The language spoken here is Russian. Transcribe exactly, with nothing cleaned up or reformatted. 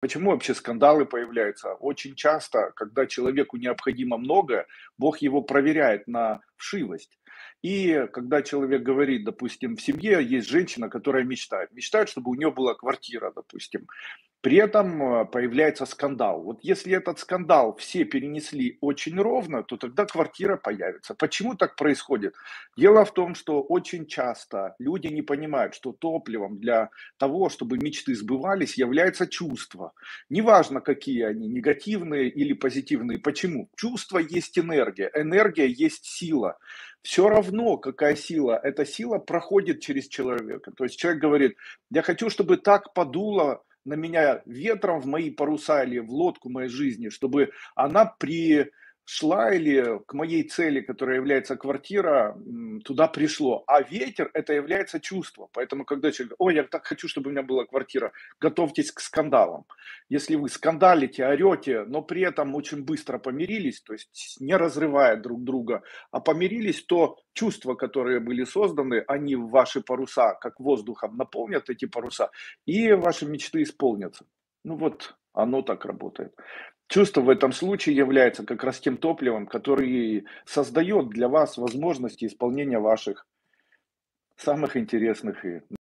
Почему вообще скандалы появляются? Очень часто, когда человеку необходимо много, Бог его проверяет на вшивость. И когда человек говорит, допустим, в семье есть женщина, которая мечтает. Мечтает, чтобы у нее была квартира, допустим. При этом появляется скандал. Вот если этот скандал все перенесли очень ровно, то тогда квартира появится. Почему так происходит? Дело в том, что очень часто люди не понимают, что топливом для того, чтобы мечты сбывались, является чувство. Неважно, какие они, негативные или позитивные. Почему? Чувство есть энергия, энергия есть сила. Все равно, какая сила, эта сила проходит через человека. То есть человек говорит, я хочу, чтобы так подуло на меня ветром в мои паруса или в лодку моей жизни, чтобы она пришла или к моей цели, которая является квартира, туда пришло. А ветер – это является чувство. Поэтому, когда человек говорит, ой, я так хочу, чтобы у меня была квартира, готовьтесь к скандалам. Если вы скандалите, орете, но при этом очень быстро помирились, то есть не разрывая друг друга, а помирились, то чувства, которые были созданы, они в ваши паруса, как воздухом, наполнят эти паруса, и ваши мечты исполнятся. Ну вот, оно так работает. Чувство в этом случае является как раз тем топливом, который создает для вас возможности исполнения ваших самых интересных и